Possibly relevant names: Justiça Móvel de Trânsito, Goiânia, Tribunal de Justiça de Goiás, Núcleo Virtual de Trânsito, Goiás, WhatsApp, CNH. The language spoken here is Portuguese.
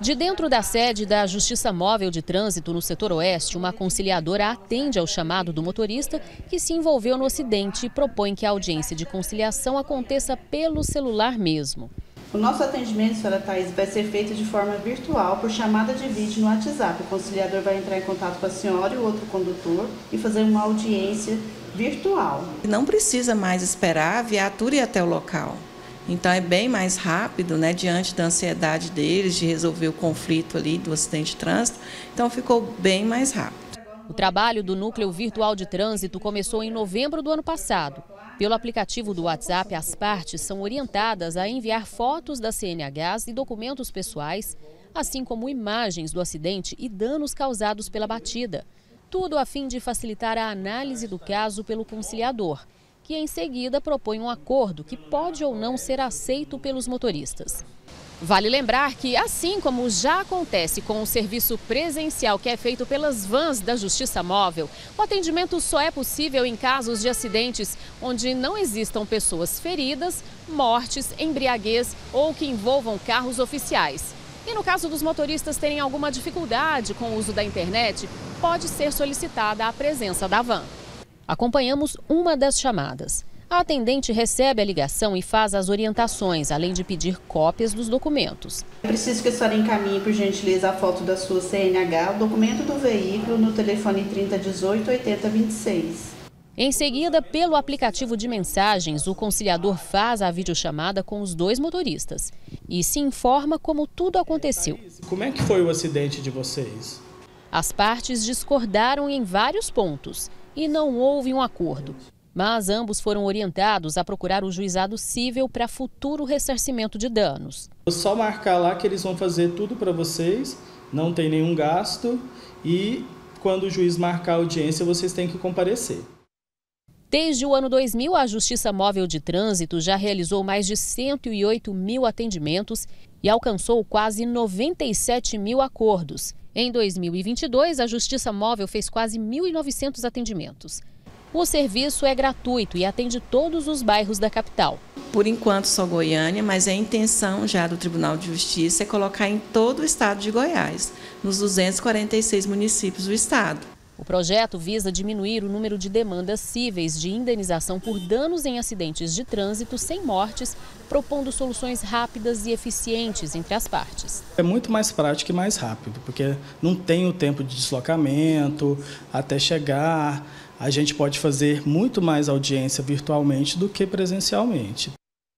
De dentro da sede da Justiça Móvel de Trânsito no setor oeste, uma conciliadora atende ao chamado do motorista que se envolveu no acidente e propõe que a audiência de conciliação aconteça pelo celular mesmo. O nosso atendimento, senhora Thaís, vai ser feito de forma virtual por chamada de vídeo no WhatsApp. O conciliador vai entrar em contato com a senhora e o outro condutor e fazer uma audiência virtual. Não precisa mais esperar a viatura ir até o local. Então é bem mais rápido, né, diante da ansiedade deles de resolver o conflito ali do acidente de trânsito. Então ficou bem mais rápido. O trabalho do Núcleo Virtual de Trânsito começou em novembro do ano passado. Pelo aplicativo do WhatsApp, as partes são orientadas a enviar fotos das CNHs e documentos pessoais, assim como imagens do acidente e danos causados pela batida. Tudo a fim de facilitar a análise do caso pelo conciliador, que em seguida propõe um acordo que pode ou não ser aceito pelos motoristas. Vale lembrar que, assim como já acontece com o serviço presencial que é feito pelas vans da Justiça Móvel, o atendimento só é possível em casos de acidentes onde não existam pessoas feridas, mortes, embriaguez ou que envolvam carros oficiais. E no caso dos motoristas terem alguma dificuldade com o uso da internet, pode ser solicitada a presença da van. Acompanhamos uma das chamadas. A atendente recebe a ligação e faz as orientações, além de pedir cópias dos documentos. É preciso que a senhora encaminhe, por gentileza, a foto da sua CNH, o documento do veículo no telefone 3018-8026. Em seguida, pelo aplicativo de mensagens, o conciliador faz a videochamada com os dois motoristas e se informa como tudo aconteceu. Como é que foi o acidente de vocês? As partes discordaram em vários pontos e não houve um acordo. Mas ambos foram orientados a procurar o juizado cível para futuro ressarcimento de danos. É só marcar lá que eles vão fazer tudo para vocês, não tem nenhum gasto e quando o juiz marcar a audiência vocês têm que comparecer. Desde o ano 2000, a Justiça Móvel de Trânsito já realizou mais de 108 mil atendimentos e alcançou quase 97 mil acordos. Em 2022, a Justiça Móvel fez quase 1.900 atendimentos. O serviço é gratuito e atende todos os bairros da capital. Por enquanto só Goiânia, mas a intenção já do Tribunal de Justiça é colocar em todo o estado de Goiás, nos 246 municípios do estado. O projeto visa diminuir o número de demandas cíveis de indenização por danos em acidentes de trânsito sem mortes, propondo soluções rápidas e eficientes entre as partes. É muito mais prático e mais rápido, porque não tem o tempo de deslocamento até chegar. A gente pode fazer muito mais audiência virtualmente do que presencialmente.